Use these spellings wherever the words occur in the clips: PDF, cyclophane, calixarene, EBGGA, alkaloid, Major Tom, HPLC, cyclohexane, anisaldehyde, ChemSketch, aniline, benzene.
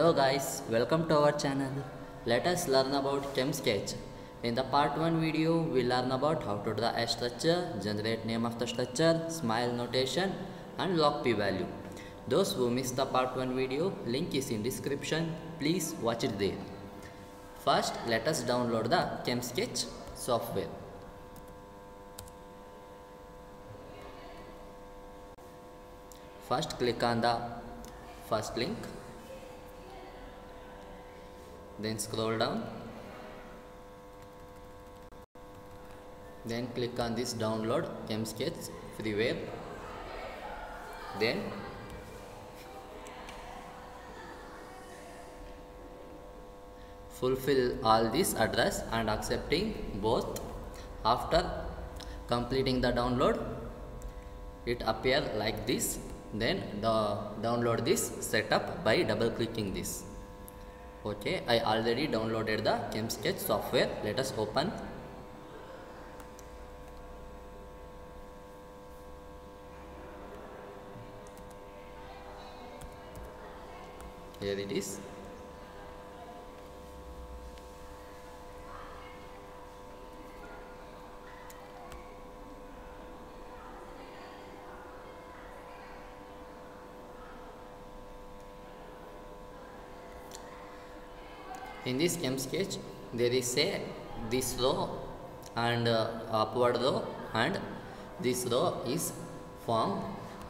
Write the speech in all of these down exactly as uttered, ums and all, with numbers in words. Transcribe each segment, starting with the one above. Hello guys, welcome to our channel. Let us learn about ChemSketch. In the part one video, we learn about how to draw a structure, generate name of the structure, smile notation and log p value. Those who missed the part one video, link is in description. Please watch it there. First, let us download the ChemSketch software. First, click on the first link. Then scroll down. Then click on this download ChemSketch freeware. Then fulfill all this address and accepting both. After completing the download, it appear like this. Then the download this setup by double clicking this. Okay, I already downloaded the ChemSketch software. Let us open. Here it is. In this ChemSketch, there is a this row and uh, upward row, and this row is formed.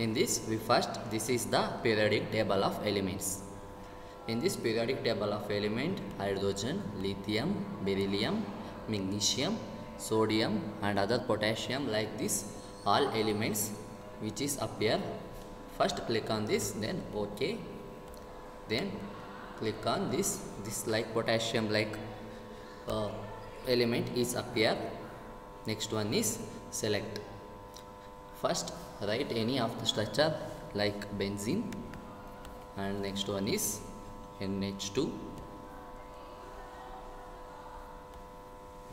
In this, we first this is the periodic table of elements. In this periodic table of element, hydrogen, lithium, beryllium, magnesium, sodium, and other potassium, like this, all elements which is appear. First, click on this, then OK, then. Click on this this like potassium like uh, element is appear. Next one is select. First write any of the structure like benzene, and next one is N H two,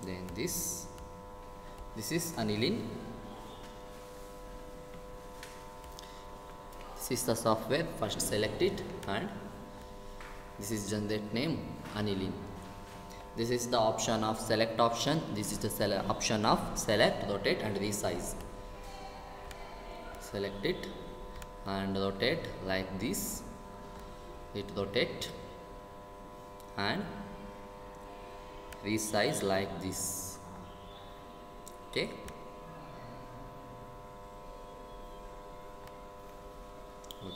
then this this is aniline. This is the software. First select it, and this is generate name aniline. This is the option of select option. This is the option of select, rotate and resize. Select it and rotate like this. It rotate and resize like this. Okay. Okay.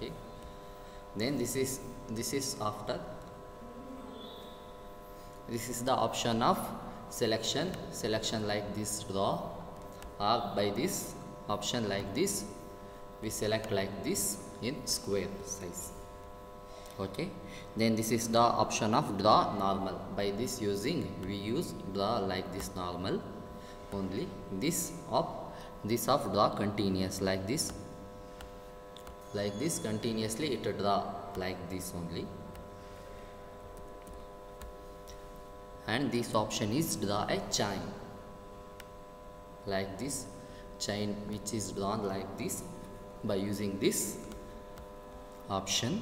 Okay. Then this is this is after this is the option of selection selection like this draw, or by this option like this we select like this in square size. Okay, then this is the option of draw normal. By this using we use draw like this normal only. This of this of draw continuous like this. Like this continuously it draw like this only, and this option is draw a chain like this, chain which is drawn like this by using this option.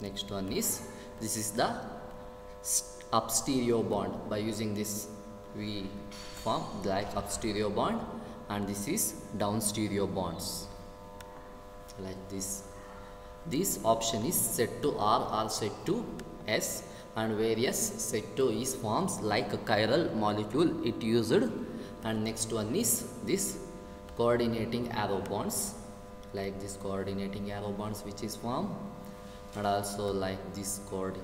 Next one is this is the up stereo bond. By using this we form like up stereo bond, and this is down stereo bonds like this. This option is set to R, R set to S, and various set to is forms like a chiral molecule it used. And next one is this coordinating arrow bonds, like this coordinating arrow bonds which is formed, and also like this chord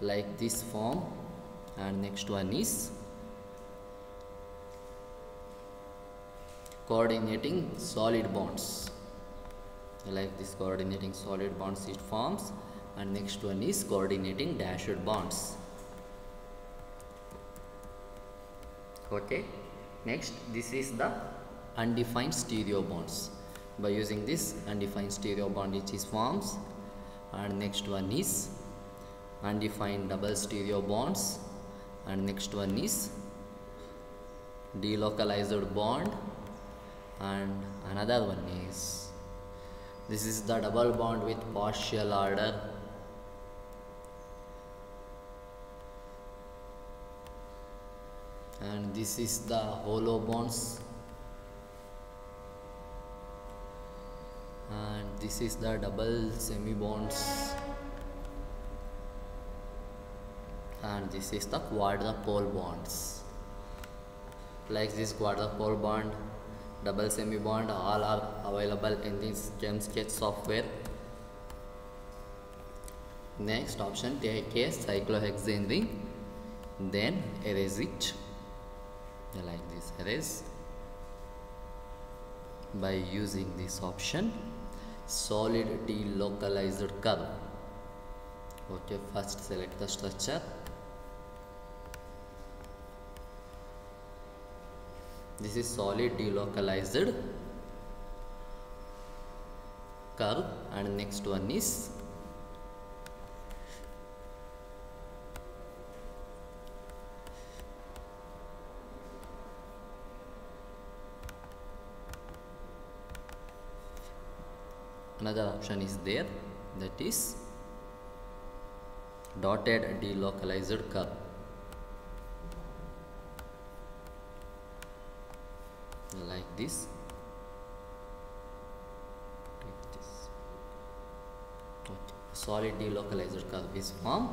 like this form. And next one is coordinating solid bonds, like this coordinating solid bonds it forms. And next one is coordinating dashed bonds. Okay, next this is the undefined stereo bonds. By using this undefined stereo bond it is forms, and next one is undefined double stereo bonds, and next one is delocalized bond, and another one is This is the double bond with partial order. And this is the hollow bonds. And this is the double semi bonds. And this is the quadrupole bonds. Like this quadrupole bond, double semi bond, all are available in this ChemSketch software. Next option, take a cyclohexane ring, then erase it. Like this, erase. By using this option, solid delocalized curve. Okay, first select the structure. This is solid delocalized curve, and next one is another option is there, that is dotted delocalized curve. Like this. Like this. Okay. Solid delocalized curve is formed,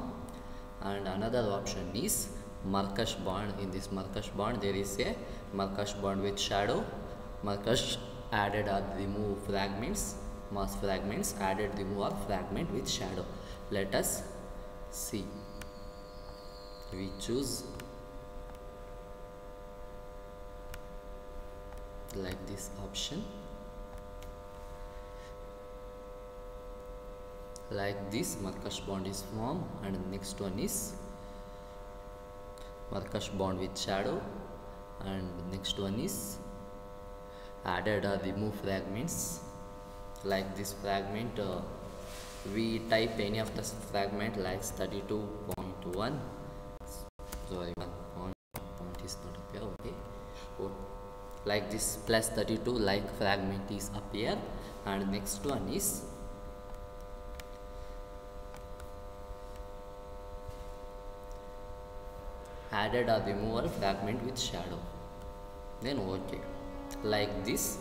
and another option is Marcus bond. In this Marcus bond, there is a Marcus bond with shadow. Marcus added or remove fragments, mass fragments added, remove or fragment with shadow. Let us see. We choose. Like this option. Like this Marcus bond is formed, and next one is Marcus bond with shadow, and next one is added or remove fragments. Like this fragment, uh, we type any of the fragment, like thirty-two point one. Sorry, one point, point is not appear. Okay. Oh. Like this plus thirty-two like fragment is appear, and next one is added or removal fragment with shadow, then okay. Like this,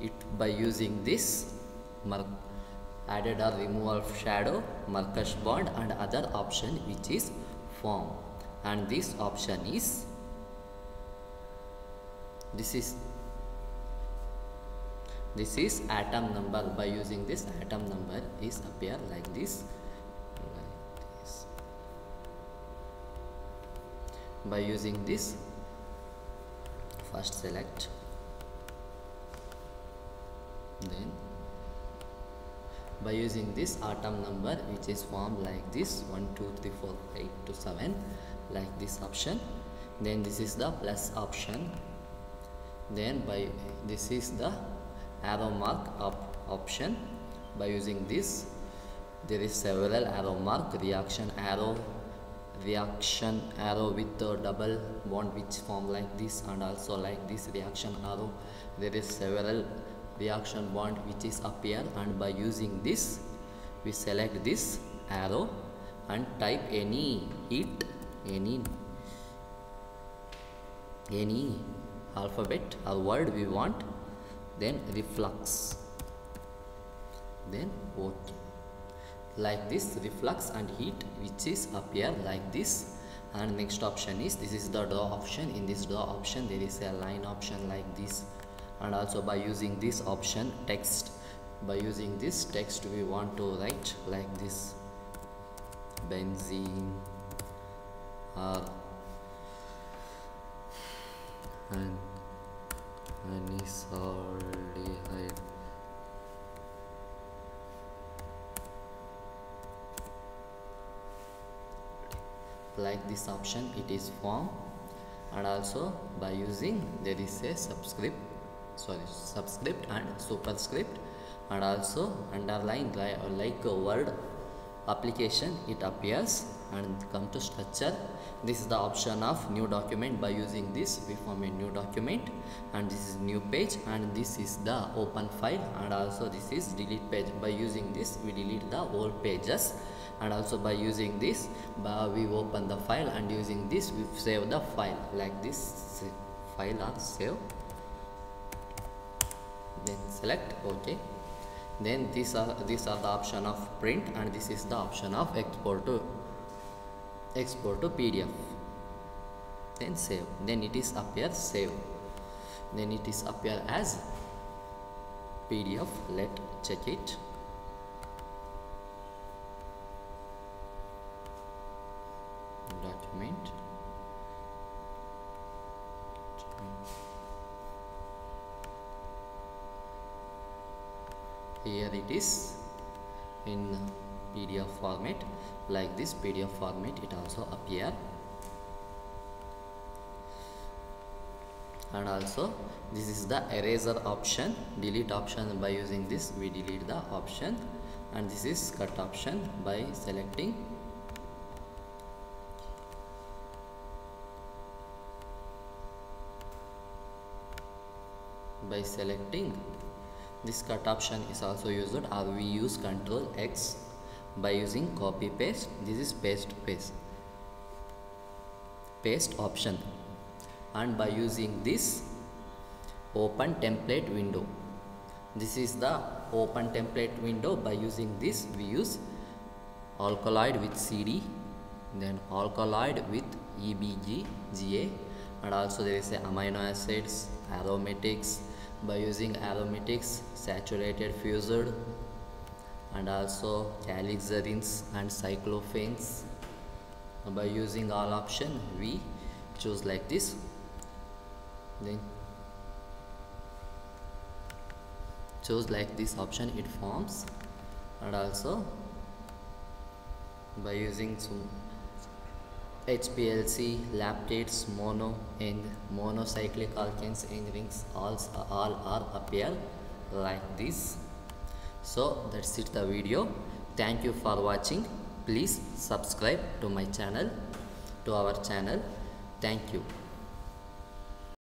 it by using this mark added or removal shadow, Marcus bond and other option which is form, and this option is This is this is atom number. By using this, atom number is appear like this, like this. By using this, first select, then by using this atom number which is formed like this, one, two, three, four, five to seven, like this option. Then this is the plus option. Then by this is the arrow mark up option. By using this, there is several arrow mark, reaction arrow, reaction arrow with the double bond which form like this, and also like this reaction arrow. There is several reaction bond which is appear, and by using this, we select this arrow and type any heat, any any alphabet or word we want, then reflux, then okay. Like this reflux and heat which is appear like this, and next option is, this is the draw option. In this draw option, there is a line option like this, and also by using this option text, by using this text we want to write like this, benzene or and anisaldehyde. Like this option it is formed, and also by using, there is a subscript, sorry subscript and superscript, and also underline, like a word application it appears, and come to structure. This is the option of new document. By using this we form a new document, and this is new page, and this is the open file, and also this is delete page. By using this we delete the old pages, and also by using this we open the file, and using this we save the file like this. File or save, then select OK. Then these are these are the option of print, and this is the option of export to export to P D F. Then save. Then it is appear save. Then it is appear as P D F. Let check it. Document. Here it is in P D F format. Like this P D F format it also appear, and also this is the eraser option, delete option. By using this we delete the option, and this is cut option. By selecting by selecting this cut option is also used, or we use Control X by using copy paste. This is paste paste paste option, and by using this open template window. This is the open template window. By using this we use alkaloid with C D, then alkaloid with E B G G A, and also there is a amino acids, aromatics. By using aromatics, saturated fused, and also calixarenes and cyclophanes. By using all option we choose like this. Then choose like this option it forms, and also by using some H P L C, lactates, mono and monocyclic alkanes and rings, all, all are appear like this. So that's it the video. Thank you for watching. Please subscribe to my channel, to our channel. Thank you.